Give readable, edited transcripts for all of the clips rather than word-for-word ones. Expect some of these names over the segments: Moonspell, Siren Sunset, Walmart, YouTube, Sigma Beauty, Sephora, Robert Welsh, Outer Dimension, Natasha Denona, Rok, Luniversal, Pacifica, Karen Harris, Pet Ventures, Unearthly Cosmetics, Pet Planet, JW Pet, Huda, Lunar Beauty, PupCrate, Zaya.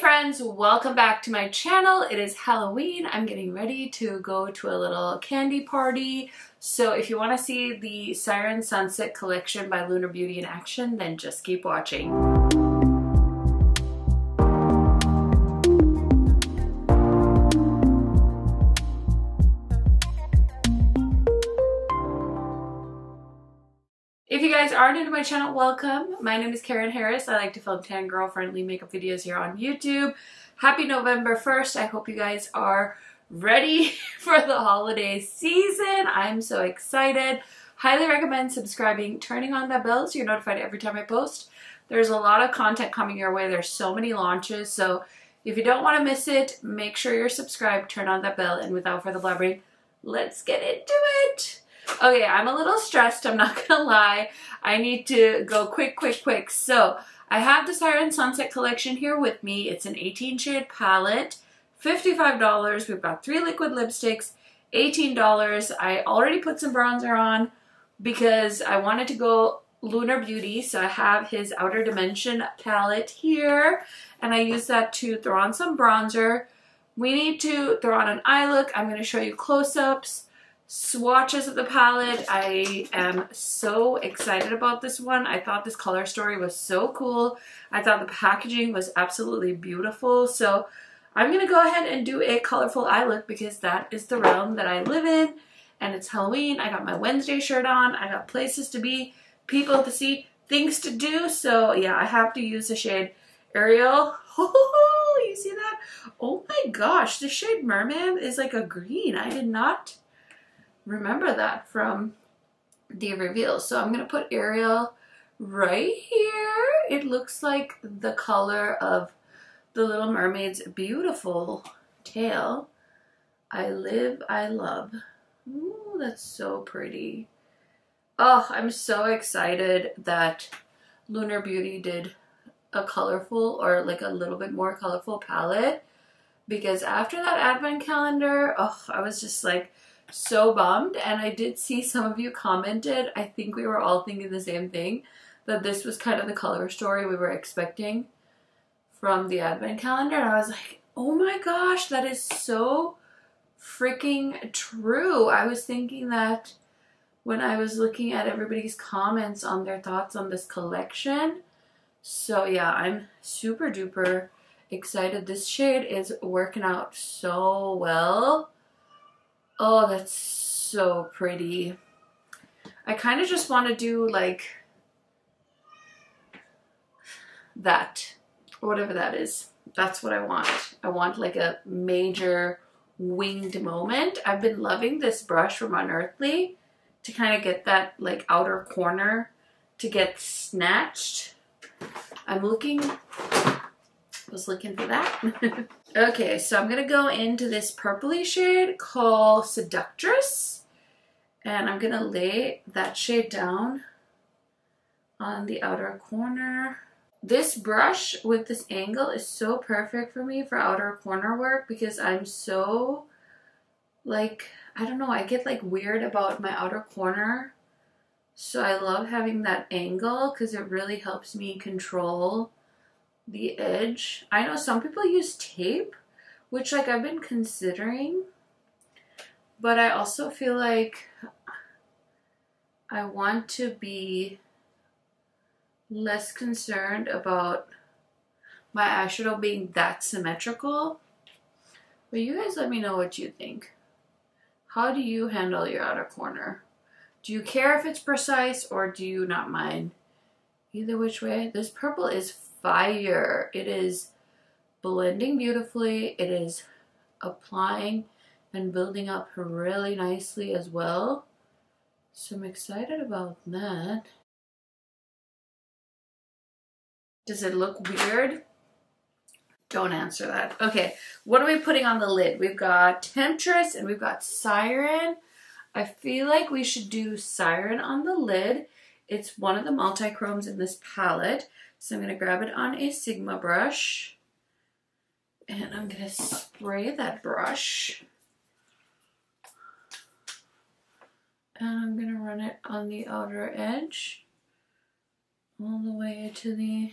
friends, welcome back to my channel. It is Halloween. I'm getting ready to go to a little candy party. So if you want to see the Siren Sunset collection by Lunar Beauty in action, then just keep watching. If you guys are new to my channel, welcome. My name is Karen Harris. I like to film tan girl friendly makeup videos here on YouTube. Happy November 1st. I hope you guys are ready for the holiday season. I'm so excited. Highly recommend subscribing, turning on that bell so you're notified every time I post. There's a lot of content coming your way. There's so many launches. So if you don't want to miss it, make sure you're subscribed, turn on that bell, and without further blabbering, let's get into it. Okay, I'm a little stressed, I'm not gonna lie. I need to go quick. So, I have the Siren Sunset collection here with me. It's an 18 shade palette, $55. We've got 3 liquid lipsticks, $18. I already put some bronzer on because I wanted to go Lunar Beauty. So I have his Outer Dimension palette here, and I use that to throw on some bronzer. We need to throw on an eye look. I'm gonna show you close-ups, swatches of the palette. I am so excited about this one. I thought this color story was so cool. I thought the packaging was absolutely beautiful. So I'm gonna go ahead and do a colorful eye look because that is the realm that I live in, and it's Halloween. I got my Wednesday shirt on. I got places to be, people to see, things to do. So yeah, I have to use the shade Ariel. Oh, you see that? Oh my gosh, the shade Merman is like a green. I did not remember that from the reveal. So I'm gonna put Ariel right here. It looks like the color of the Little Mermaid's beautiful tail. I live, I love. Ooh, that's so pretty. Oh, I'm so excited that Lunar Beauty did a colorful, or like a little bit more colorful palette, because after that advent calendar, oh, I was just like so bummed. And I did see some of you commented, I think we were all thinking the same thing, that this was kind of the color story we were expecting from the advent calendar. And I was like, oh my gosh, that is so freaking true. I was thinking that when I was looking at everybody's comments on their thoughts on this collection. So yeah, I'm super duper excited. This shade is working out so well. Oh, that's so pretty. I kind of just want to do like that, whatever that is. That's what I want. I want like a major winged moment. I've been loving this brush from Unearthly to kind of get that like outer corner to get snatched. I was looking for that. Okay, so I'm gonna go into this purpley shade called Seductress, and I'm gonna lay that shade down on the outer corner. This brush with this angle is so perfect for me for outer corner work, because I'm so like, I don't know, I get like weird about my outer corner. So I love having that angle because it really helps me control the edge. I know some people use tape, which like I've been considering, but I also feel like I want to be less concerned about my eyeshadow being that symmetrical. But you guys let me know what you think. How do you handle your outer corner? Do you care if it's precise, or do you not mind? Either which way, this purple is fire. It is blending beautifully. It is applying and building up really nicely as well. So I'm excited about that. Does it look weird? Don't answer that. Okay, what are we putting on the lid? We've got Temptress and we've got Siren. I feel like we should do Siren on the lid. It's one of the multi-chromes in this palette. So I'm gonna grab it on a Sigma brush, and I'm gonna spray that brush. And I'm gonna run it on the outer edge all the way to the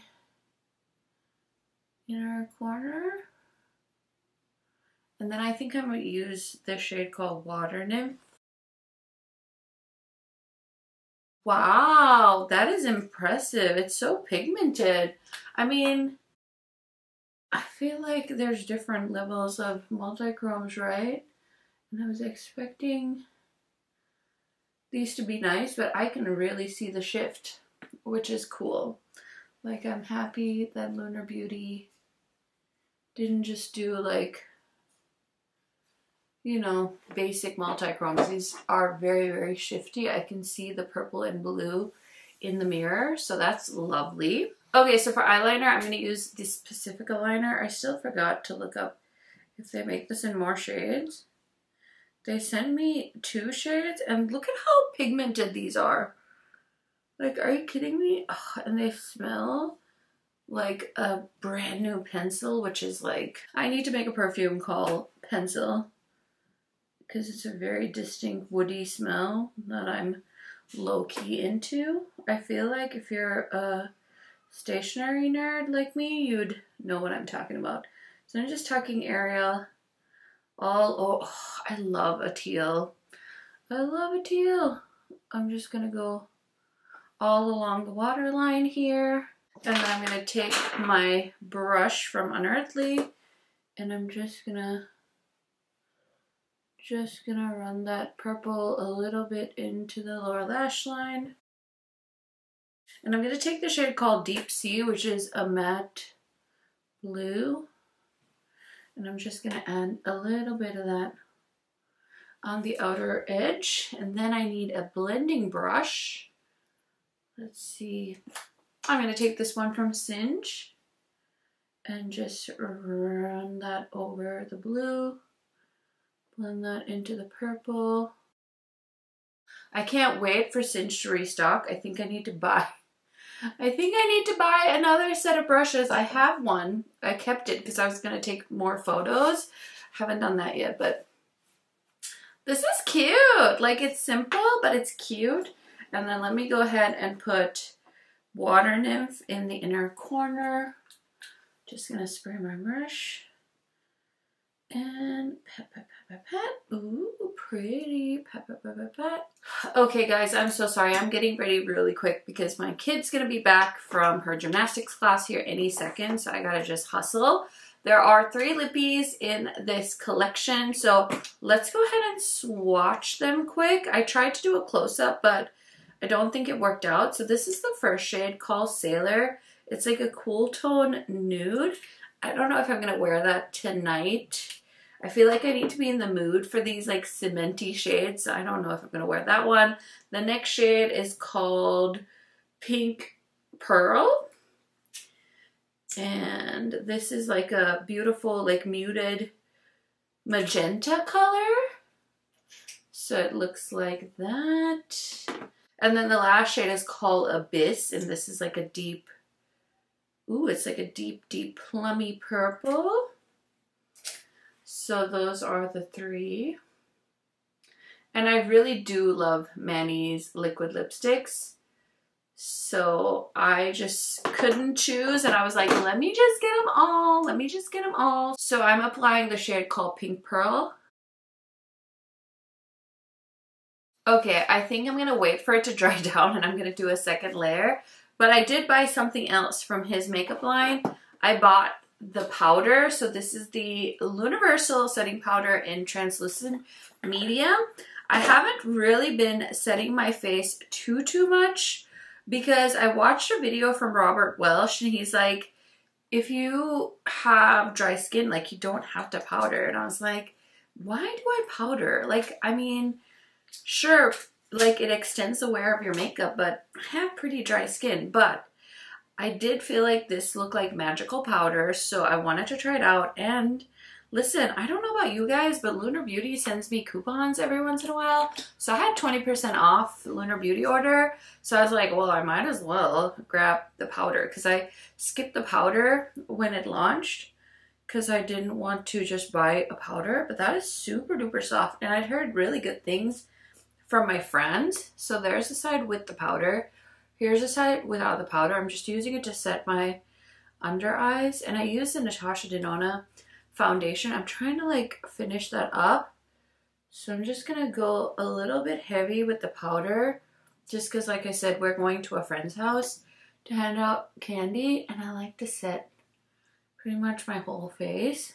inner corner. And then I think I'm going to use the shade called Water Nymph. Wow, that is impressive. It's so pigmented. I mean, I feel like there's different levels of multi-chromes, right? And I was expecting these to be nice, but I can really see the shift, which is cool. Like, I'm happy that Lunar Beauty didn't just do, like, you know, basic multi-chromes. These are very, very shifty. I can see the purple and blue in the mirror, so that's lovely. Okay, so for eyeliner, I'm going to use this Pacifica liner. I still forgot to look up if they make this in more shades. They sent me 2 shades, and look at how pigmented these are. Like, are you kidding me? Ugh, and they smell like a brand new pencil, which is like, I need to make a perfume called Pencil, because it's a very distinct woody smell that I'm low-key into. I feel like if you're a stationery nerd like me, you'd know what I'm talking about. So I'm just tucking Ariel all, oh, I love a teal. I love a teal. I'm just gonna go all along the waterline here. And then I'm gonna take my brush from Unearthly, and I'm just gonna run that purple a little bit into the lower lash line. And I'm gonna take the shade called Deep Sea, which is a matte blue. And I'm just gonna add a little bit of that on the outer edge. And then I need a blending brush. Let's see. I'm gonna take this one from Singe and just run that over the blue. Blend that into the purple. I can't wait for Singe to restock. I think I need to buy another set of brushes. I have one. I kept it because I was going to take more photos. I haven't done that yet, but this is cute. Like, it's simple, but it's cute. And then let me go ahead and put Water Nymph in the inner corner. Just going to spray my brush. And pat, pat, pat, pat, pat. Ooh, pretty. Pat, pat, pat, pat, pat. Okay, guys, I'm so sorry. I'm getting ready really quick because my kid's going to be back from her gymnastics class here any second, so I got to just hustle. There are 3 lippies in this collection, so let's go ahead and swatch them quick. I tried to do a close-up, but I don't think it worked out. So this is the first shade called Sailor. It's like a cool tone nude. I don't know if I'm going to wear that tonight. I feel like I need to be in the mood for these like cementy shades. So I don't know if I'm going to wear that one. The next shade is called Pink Pearl. And this is like a beautiful like muted magenta color. So it looks like that. And then the last shade is called Abyss. And this is like a deep, ooh, it's like a deep, deep plummy purple. So those are the 3. And I really do love Manny's liquid lipsticks. So I just couldn't choose. And I was like, let me just get them all. Let me just get them all. So I'm applying the shade called Pink Pearl. Okay, I think I'm going to wait for it to dry down and I'm going to do a second layer. But I did buy something else from his makeup line. I bought the powder. So this is the Luniversal setting powder in translucent medium. I haven't really been setting my face too much because I watched a video from Robert Welsh and he's like, if you have dry skin, like you don't have to powder. And I was like, why do I powder? Like, I mean, sure, like it extends the wear of your makeup, but I have pretty dry skin. But I did feel like this looked like magical powder, so I wanted to try it out. And listen, I don't know about you guys, but Lunar Beauty sends me coupons every once in a while. So I had 20% off Lunar Beauty order. So I was like, well, I might as well grab the powder because I skipped the powder when it launched because I didn't want to just buy a powder. But that is super duper soft. And I'd heard really good things from my friends. So there's the side with the powder. Here's the side without the powder. I'm just using it to set my under eyes, and I use the Natasha Denona foundation. I'm trying to like finish that up, so I'm just gonna go a little bit heavy with the powder, just because, like I said, we're going to a friend's house to hand out candy, and I like to set pretty much my whole face.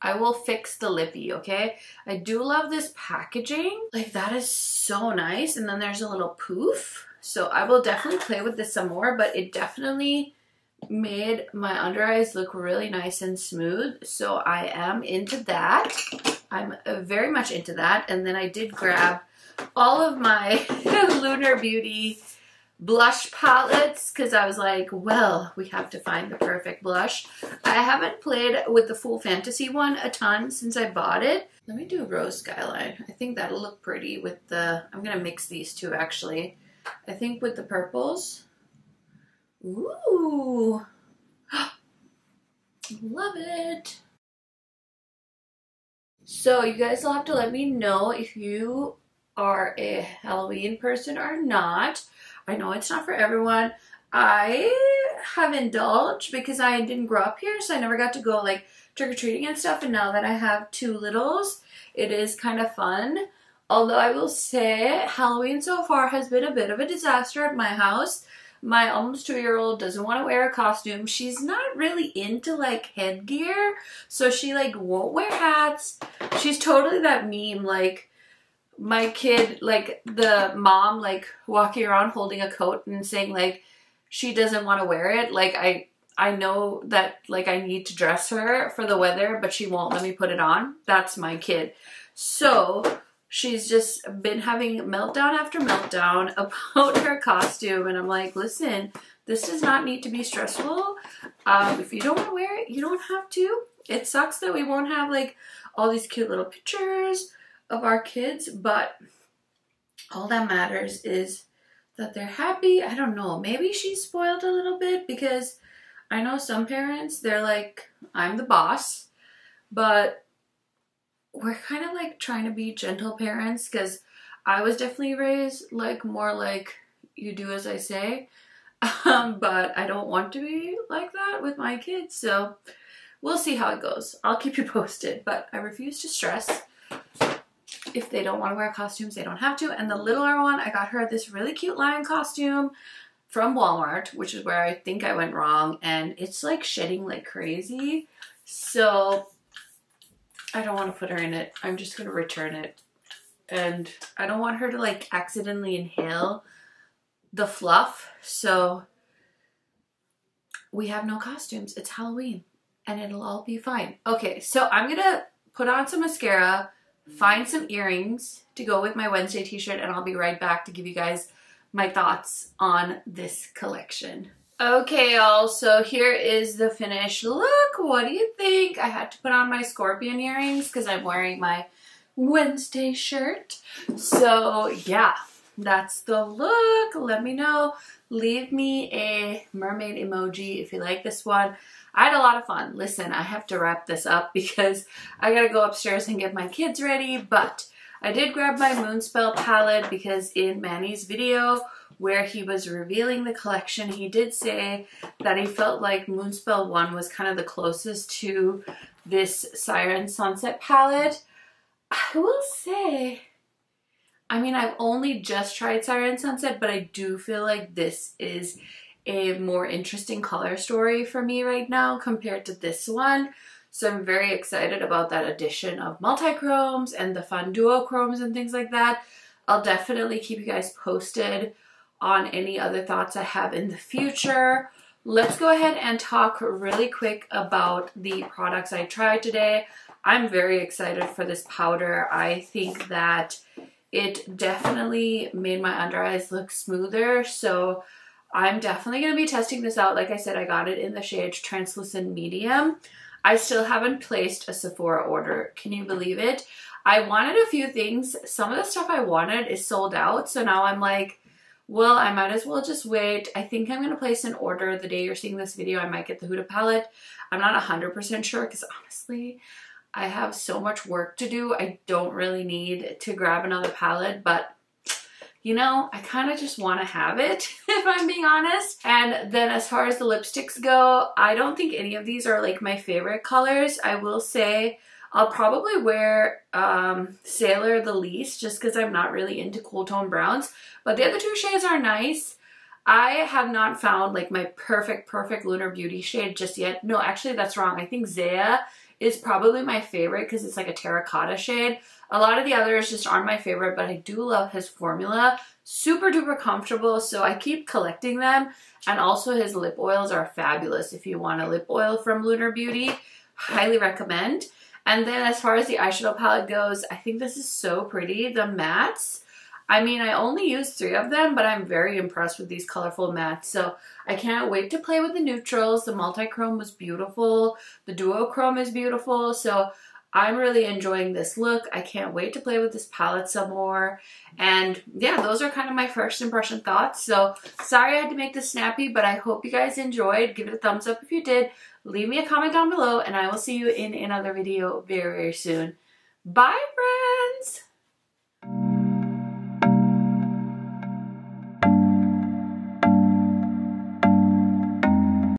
I will fix the lippy, okay? I do love this packaging. Like, that is so nice. And then there's a little poof. So I will definitely play with this some more, but it definitely made my under eyes look really nice and smooth. So I am into that. I'm very much into that. And then I did grab all of my Lunar Beauty blush palettes, because I was like, well, we have to find the perfect blush. I haven't played with the Full Fantasy one a ton since I bought it. Let me do Rose Skyline. I think that'll look pretty with the, I'm gonna mix these two actually. I think with the purples. Ooh, love it. So you guys will have to let me know if you are a Halloween person or not. I know it's not for everyone. I have indulged because I didn't grow up here, so I never got to go like trick-or-treating and stuff, and now that I have two littles, it is kind of fun. Although I will say Halloween so far has been a bit of a disaster at my house. My almost two-year-old doesn't want to wear a costume. She's not really into like headgear, so she like won't wear hats. She's totally that meme, like my kid, like the mom, like walking around holding a coat and saying like she doesn't want to wear it. Like I know that like I need to dress her for the weather, but she won't let me put it on. That's my kid. So she's just been having meltdown after meltdown about her costume, and I'm like, listen, this does not need to be stressful. If you don't want to wear it, you don't have to. It sucks that we won't have like all these cute little pictures of our kids, but all that matters is that they're happy. I don't know, maybe she's spoiled a little bit, because I know some parents, they're like, I'm the boss, but we're kind of like trying to be gentle parents, because I was definitely raised like more like you do as I say, but I don't want to be like that with my kids, so we'll see how it goes. I'll keep you posted, but I refuse to stress. If they don't want to wear costumes, they don't have to. And the littler one, I got her this really cute lion costume from Walmart, which is where I think I went wrong, and it's like shedding like crazy, so I don't want to put her in it. I'm just gonna return it, and I don't want her to like accidentally inhale the fluff. So we have no costumes. It's Halloween, and it'll all be fine. Okay, so I'm gonna put on some mascara, find some earrings to go with my Wednesday t-shirt, and I'll be right back to give you guys my thoughts on this collection. Okay, y'all, so here is the finished look. What do you think? I had to put on my scorpion earrings because I'm wearing my Wednesday shirt. So yeah, that's the look. Let me know. Leave me a mermaid emoji if you like this one. I had a lot of fun. Listen, I have to wrap this up because I gotta go upstairs and get my kids ready, but I did grab my Moonspell palette because in Manny's video where he was revealing the collection, he did say that he felt like Moonspell 1 was kind of the closest to this Siren Sunset palette. I will say, I mean, I've only just tried Siren Sunset, but I do feel like this is a more interesting color story for me right now compared to this one. So I'm very excited about that addition of multi-chromes and the fun duochromes and things like that. I'll definitely keep you guys posted on any other thoughts I have in the future. Let's go ahead and talk really quick about the products I tried today. I'm very excited for this powder. I think that it definitely made my under eyes look smoother, so I'm definitely going to be testing this out. Like I said, I got it in the shade Translucent Medium. I still haven't placed a Sephora order. Can you believe it? I wanted a few things. Some of the stuff I wanted is sold out. So now I'm like, well, I might as well just wait. I think I'm going to place an order the day you're seeing this video. I might get the Huda palette. I'm not 100% sure because honestly, I have so much work to do. I don't really need to grab another palette, but you know, I kind of just want to have it, if I'm being honest. And then as far as the lipsticks go, I don't think any of these are like my favorite colors. I will say I'll probably wear Sailor the least, just because I'm not really into cool tone browns. But the other two shades are nice. I have not found like my perfect Lunar Beauty shade just yet. No, actually that's wrong. I think Zaya is probably my favorite because it's like a terracotta shade. A lot of the others just aren't my favorite, but I do love his formula. Super duper comfortable, so I keep collecting them. And also his lip oils are fabulous. If you want a lip oil from Lunar Beauty, highly recommend. And then as far as the eyeshadow palette goes, I think this is so pretty. The mattes, I mean, I only used 3 of them, but I'm very impressed with these colorful mattes. So I can't wait to play with the neutrals. The multi-chrome was beautiful. The duochrome is beautiful. So I'm really enjoying this look. I can't wait to play with this palette some more. And yeah, those are kind of my first impression thoughts. So sorry I had to make this snappy, but I hope you guys enjoyed. Give it a thumbs up if you did. Leave me a comment down below, and I will see you in another video very, very soon. Bye, friends!